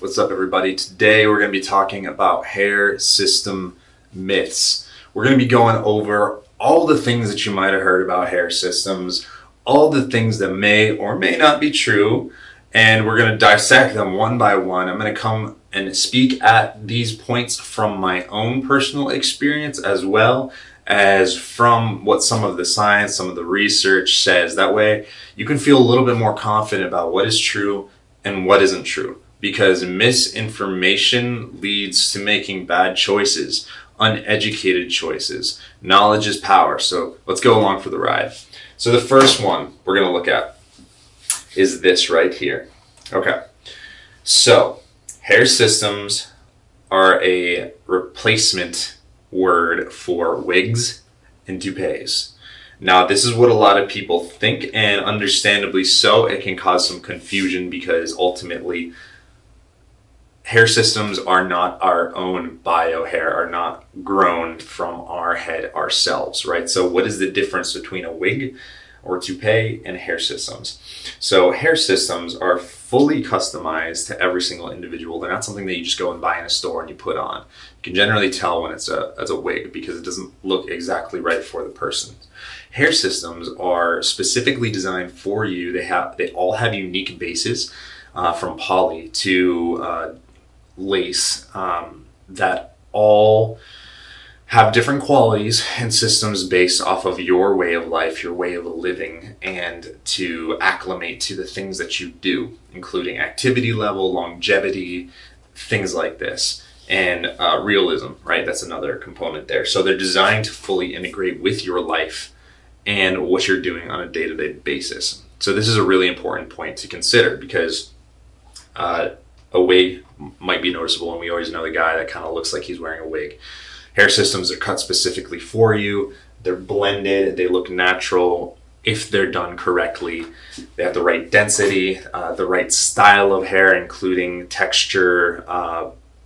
What's up, everybody? Today we're going to be talking about hair system myths. We're going to be going over all the things that you might have heard about hair systems, all the things that may or may not be true, and we're going to dissect them one by one. I'm going to come and speak at these points from my own personal experience as well as from what some of the science, some of the research says. That way you can feel a little bit more confident about what is true and what isn't true. Because misinformation leads to making bad choices, uneducated choices. Knowledge is power, so let's go along for the ride. So the first one we're gonna look at is this right here. Okay, so hair systems are a replacement word for wigs and toupees. Now, this is what a lot of people think, and understandably so, it can cause some confusion because ultimately, hair systems are not our own biohair, are not grown from our head ourselves, right? So what is the difference between a wig or toupee and hair systems? So hair systems are fully customized to every single individual. They're not something that you just go and buy in a store and you put on. You can generally tell when it's a wig because it doesn't look exactly right for the person. Hair systems are specifically designed for you. They all have unique bases from poly to lace that all have different qualities and systems based off of your way of life, your way of living, and to acclimate to the things that you do, including activity level, longevity, things like this, and realism, right? That's another component there. So they're designed to fully integrate with your life and what you're doing on a day-to-day basis. So this is a really important point to consider because a wig might be noticeable, and we always know the guy that kind of looks like he's wearing a wig. Hair systems are cut specifically for you. They're blended, they look natural if they're done correctly. They have the right density, the right style of hair, including texture,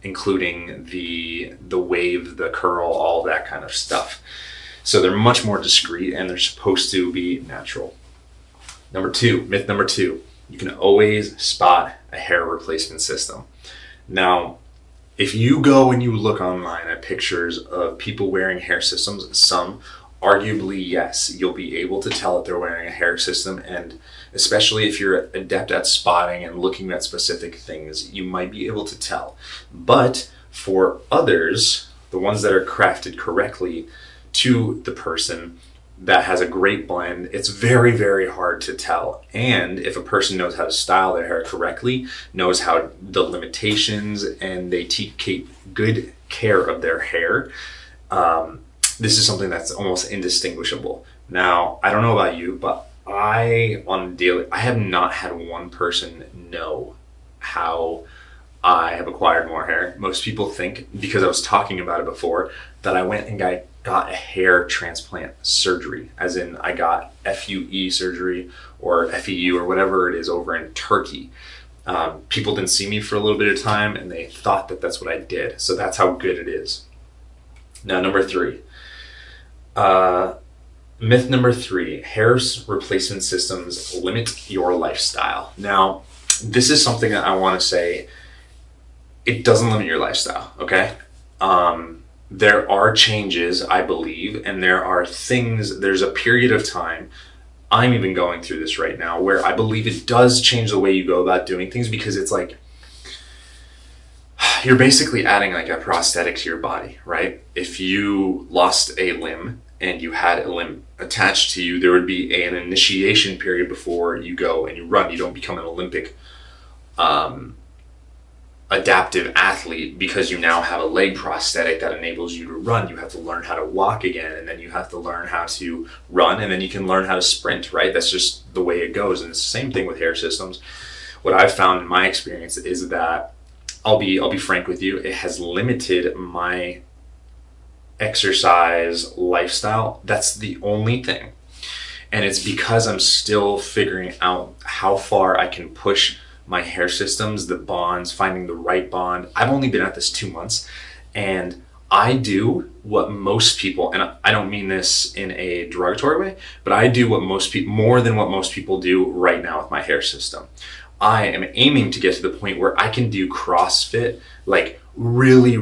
including the wave, the curl, all that kind of stuff. So they're much more discreet and they're supposed to be natural. Myth number two, you can always spot a hair replacement system. Now, if you go and you look online at pictures of people wearing hair systems, some arguably, yes, you'll be able to tell that they're wearing a hair system. And especially if you're adept at spotting and looking at specific things, you might be able to tell. But for others, the ones that are crafted correctly to the person, that has a great blend, it's very, very hard to tell. And if a person knows how to style their hair correctly, knows how the limitations, and they take good care of their hair, this is something that's almost indistinguishable. Now, I don't know about you, but I have not had one person know how I have acquired more hair. Most people think, because I was talking about it before, that I went and got a hair transplant surgery, as in I got FUE surgery or FEU or whatever it is over in Turkey. People didn't see me for a little bit of time and they thought that that's what I did. So that's how good it is. Now, myth number three, hair replacement systems limit your lifestyle. Now, this is something that I want to say, it doesn't limit your lifestyle, okay? There are changes, I believe, and there are things, there's a period of time, I'm even going through this right now, where I believe it does change the way you go about doing things, because it's like, you're basically adding like a prosthetic to your body, right? If you lost a limb and you had a limb attached to you, there would be an initiation period before you go and you run. You don't become an Olympic adaptive athlete because you now have a leg prosthetic that enables you to run. You have to learn how to walk again, and then you have to learn how to run, and then you can learn how to sprint, right? That's just the way it goes. And it's the same thing with hair systems. What I've found in my experience is that, I'll be frank with you, it has limited my exercise lifestyle. That's the only thing. And it's because I'm still figuring out how far I can push my hair systems, the bonds, finding the right bond. I've only been at this 2 months, and I do what most people, and I don't mean this in a derogatory way, but I do what most people, more than what most people do right now with my hair system. I am aiming to get to the point where I can do CrossFit like really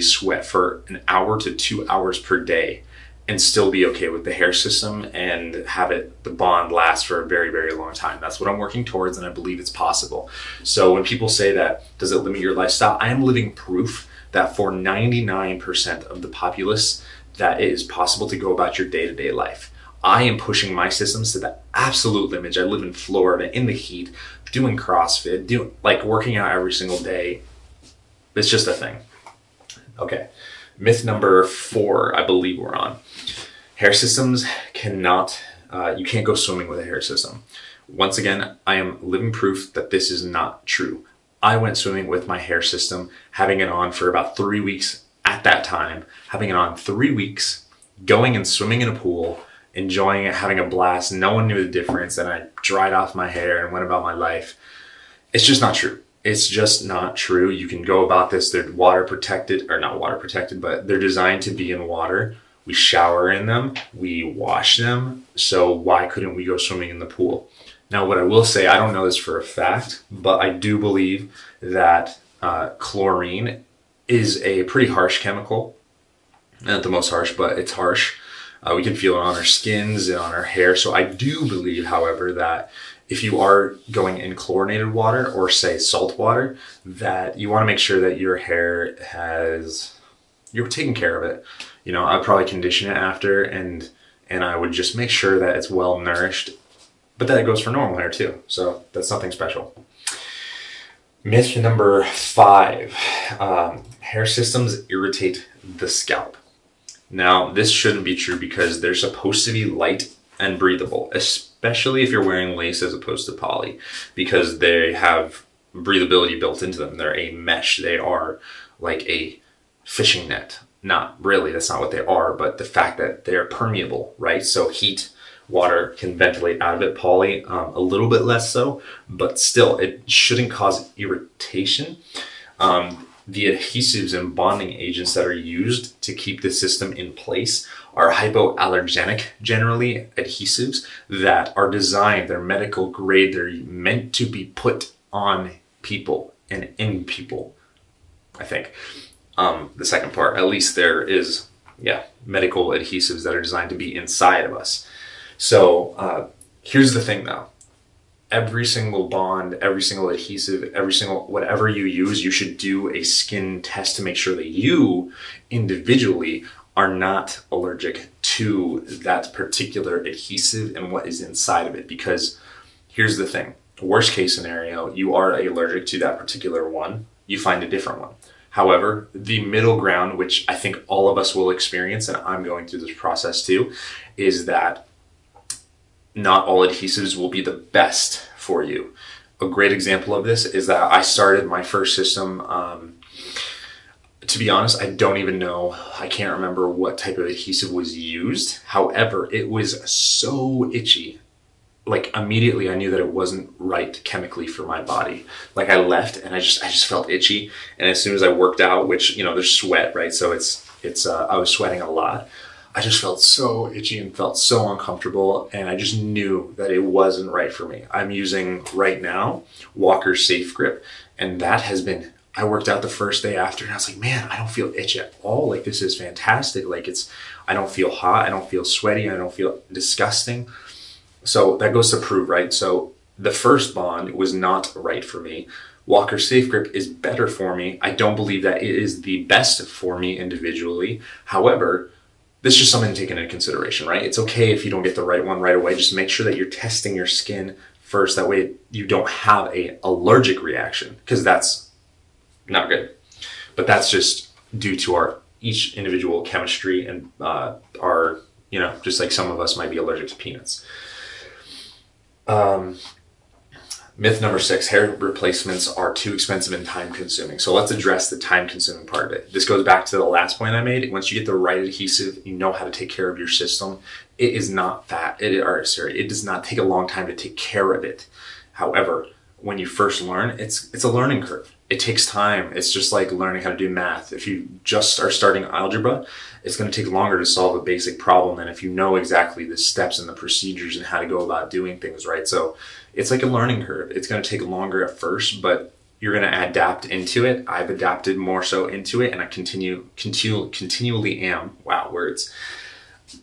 sweat for an hour to 2 hours per day and still be okay with the hair system and have it, the bond last for a very long time. That's what I'm working towards, and I believe it's possible. So when people say that, does it limit your lifestyle? I am living proof that for 99% of the populace, that it is possible to go about your day-to-day life. I am pushing my systems to the absolute limit. I live in Florida in the heat, doing CrossFit, like working out every single day. It's just a thing. Okay, myth number 4, I believe we're on. Hair systems cannot, you can't go swimming with a hair system. Once again, I am living proof that this is not true. I went swimming with my hair system, having it on for about 3 weeks at that time, having it on 3 weeks, going and swimming in a pool, enjoying it, having a blast. No one knew the difference, and I dried off my hair and went about my life. It's just not true. It's just not true. You can go about this. They're water protected, or not water protected, but they're designed to be in water. We shower in them, we wash them. So why couldn't we go swimming in the pool? Now, what I will say, I don't know this for a fact, but I do believe that chlorine is a pretty harsh chemical. Not the most harsh, but it's harsh. We can feel it on our skins and on our hair. So I do believe, however, that if you are going in chlorinated water or say salt water, that you want to make sure that your hair has, you're taking care of it. You know, I probably condition it after, and I would just make sure that it's well nourished. But that goes for normal hair too, so that's nothing special. Myth number 5, hair systems irritate the scalp. Now, this shouldn't be true because they're supposed to be light and breathable, especially if you're wearing lace as opposed to poly, because they have breathability built into them. They're a mesh, they are like a fishing net. Not really, that's not what they are, but the fact that they're permeable, right? So heat, water can ventilate out of it. Poly, a little bit less so, but still, it shouldn't cause irritation. The adhesives and bonding agents that are used to keep the system in place are hypoallergenic, generally, adhesives that are designed, they're medical grade, they're meant to be put on people and in people, I think. The second part, at least there is, yeah, medical adhesives that are designed to be inside of us. So here's the thing though, every single bond, every single adhesive, every single whatever you use, you should do a skin test to make sure that you individually are not allergic to that particular adhesive and what is inside of it. Because here's the thing, worst case scenario, you are allergic to that particular one, you find a different one. However, the middle ground, which I think all of us will experience, and I'm going through this process too, is that not all adhesives will be the best for you. A great example of this is that I started my first system, to be honest, I don't even know, I can't remember what type of adhesive was used. However, it was so itchy. Like immediately I knew that it wasn't right chemically for my body. Like I left and I just felt itchy. And as soon as I worked out, which, you know, there's sweat, right? So I was sweating a lot. I just felt so itchy and felt so uncomfortable, and I just knew that it wasn't right for me. I'm using right now Walker Safe Grip, and that has been, I worked out the first day after and I was like, man, I don't feel itchy at all. Like this is fantastic. Like it's, I don't feel hot, I don't feel sweaty, I don't feel disgusting. So that goes to prove, right? So the first bond was not right for me. Walker Safe Grip is better for me. I don't believe that it is the best for me individually. However, this is just something to take into consideration, right? It's okay if you don't get the right one right away. Just make sure that you're testing your skin first. That way you don't have an allergic reaction, because that's not good. But that's just due to our each individual chemistry and our, you know, just like some of us might be allergic to peanuts. Myth number 6, hair replacements are too expensive and time consuming. So let's address the time consuming part of it. This goes back to the last point I made. Once you get the right adhesive, you know how to take care of your system. It is not fat, it does not take a long time to take care of it. However, when you first learn, it's a learning curve. It takes time. It's just like learning how to do math. If you just are starting algebra, it's going to take longer to solve a basic problem than if you know exactly the steps and the procedures and how to go about doing things, right? So it's like a learning curve. It's going to take longer at first, but you're going to adapt into it. I've adapted more so into it, and I continually am, wow, words,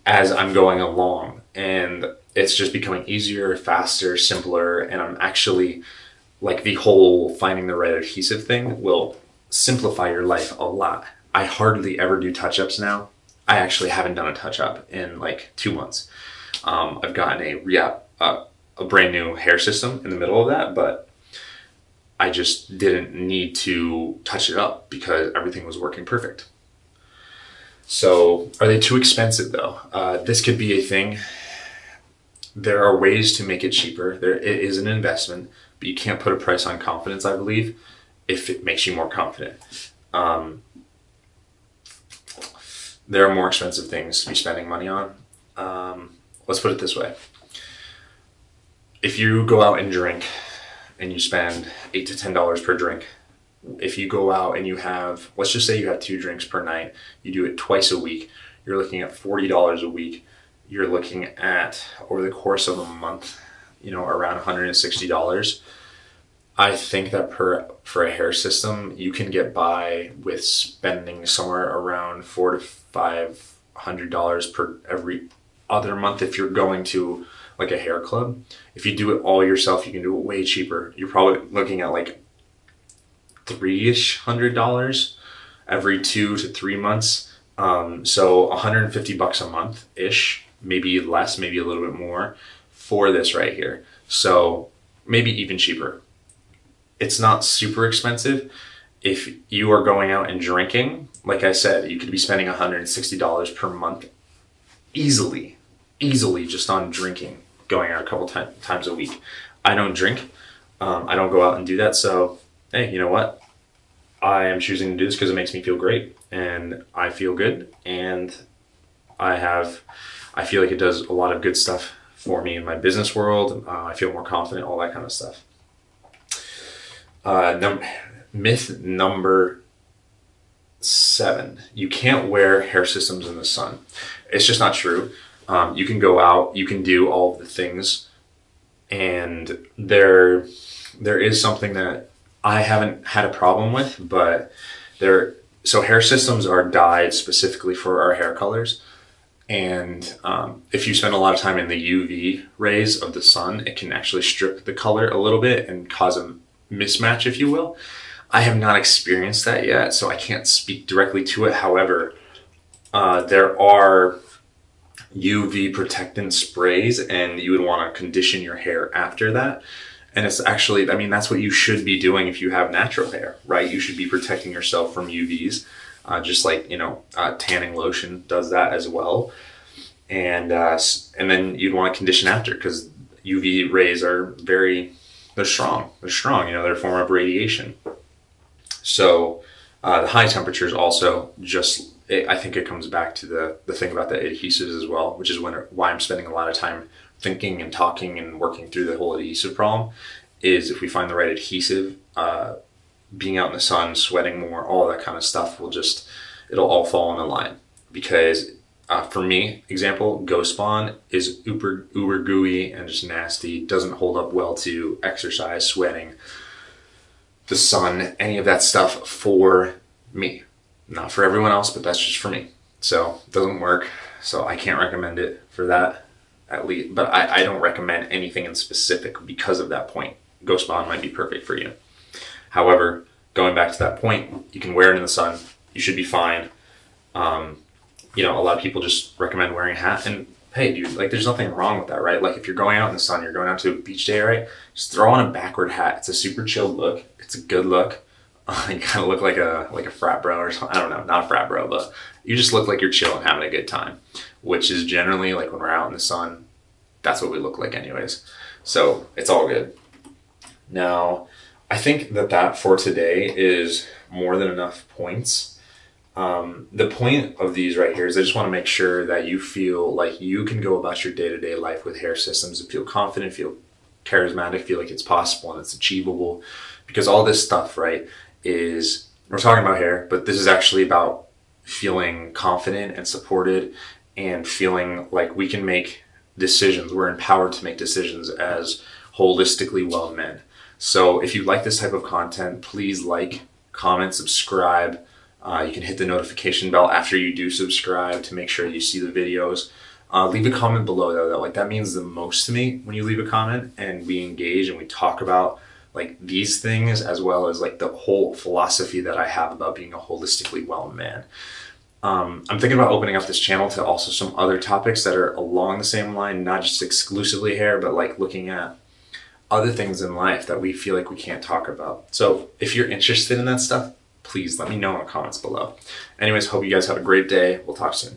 as I'm going along. And it's just becoming easier, faster, simpler, and I'm actually, like, the whole finding the right adhesive thing will simplify your life a lot. I hardly ever do touch-ups now. I actually haven't done a touch-up in like 2 months. I've gotten a brand new hair system in the middle of that, but I just didn't need to touch it up because everything was working perfect. So are they too expensive though? This could be a thing. There are ways to make it cheaper. It is an investment, but you can't put a price on confidence, I believe, if it makes you more confident. There are more expensive things to be spending money on. Let's put it this way. If you go out and drink and you spend $8 to $10 per drink, if you go out and you have, let's just say you have 2 drinks per night, you do it twice a week, you're looking at $40 a week. You're looking at, over the course of a month, you know, around $160. I think that for a hair system, you can get by with spending somewhere around $400 to $500 per every other month if you're going to like a hair club. If you do it all yourself, you can do it way cheaper. You're probably looking at like $300-ish every 2 to 3 months. So $150 a month ish, maybe less, maybe a little bit more for this right here. So maybe even cheaper. It's not super expensive. If you are going out and drinking, like I said, you could be spending $160 per month easily just on drinking, going out a couple times a week. I don't drink. I don't go out and do that. So, hey, you know what? I am choosing to do this because it makes me feel great and I feel good, and I feel like it does a lot of good stuff for me in my business world. I feel more confident, all that kind of stuff. Myth number 7, you can't wear hair systems in the sun. It's just not true. You can go out, you can do all the things, and there is something that I haven't had a problem with, but so hair systems are dyed specifically for our hair colors. And if you spend a lot of time in the UV rays of the sun, it can actually strip the color a little bit and cause a mismatch, if you will. I have not experienced that yet, so I can't speak directly to it. However, there are UV protectant sprays, and you would want to condition your hair after that. And it's actually, I mean, that's what you should be doing if you have natural hair, right? You should be protecting yourself from UVs, just like, you know, tanning lotion does that as well. And then you'd want to condition after, because UV rays are they're strong, you know, they're a form of radiation. So the high temperatures also just, I think it comes back to the thing about the adhesives as well, which is why I'm spending a lot of time thinking and talking and working through the whole adhesive problem. Is if we find the right adhesive, being out in the sun, sweating more, all that kind of stuff will just, it'll all fall in the line. Because for me, example, Ghostbond is uber gooey and just nasty, doesn't hold up well to exercise, sweating, the sun, any of that stuff for me. Not for everyone else, but that's just for me. So it doesn't work, so I can't recommend it for that. At least, but I don't recommend anything in specific because of that point. Ghostbond might be perfect for you. However, going back to that point, you can wear it in the sun. You should be fine. You know, a lot of people just recommend wearing a hat, and hey, dude, like, there's nothing wrong with that, right? Like, if you're going out in the sun, you're going out to a beach day, right? Just throw on a backward hat. It's a super chill look. It's a good look. You kind of look like a frat bro or something. I don't know, not a frat bro, but you just look like you're chill and having a good time, which is generally, like, when we're out in the sun, that's what we look like anyways. So it's all good. Now, I think that for today is more than enough points. The point of these right here is I just want to make sure that you feel like you can go about your day-to-day life with hair systems and feel confident, feel charismatic, feel like it's possible and it's achievable. Because all this stuff, right, is, we're talking about here, but this is actually about feeling confident and supported and feeling like we can make decisions. We're empowered to make decisions as holistically well men. So if you like this type of content, please like, comment, subscribe. You can hit the notification bell after you do subscribe to make sure you see the videos. Leave a comment below though, like that means the most to me when you leave a comment and we engage and we talk about like these things, as well as like the whole philosophy that I have about being a holistically well man. I'm thinking about opening up this channel to also some other topics that are along the same line, not just exclusively hair, but like looking at other things in life that we feel like we can't talk about. So if you're interested in that stuff, please let me know in the comments below. Anyways, hope you guys have a great day. We'll talk soon.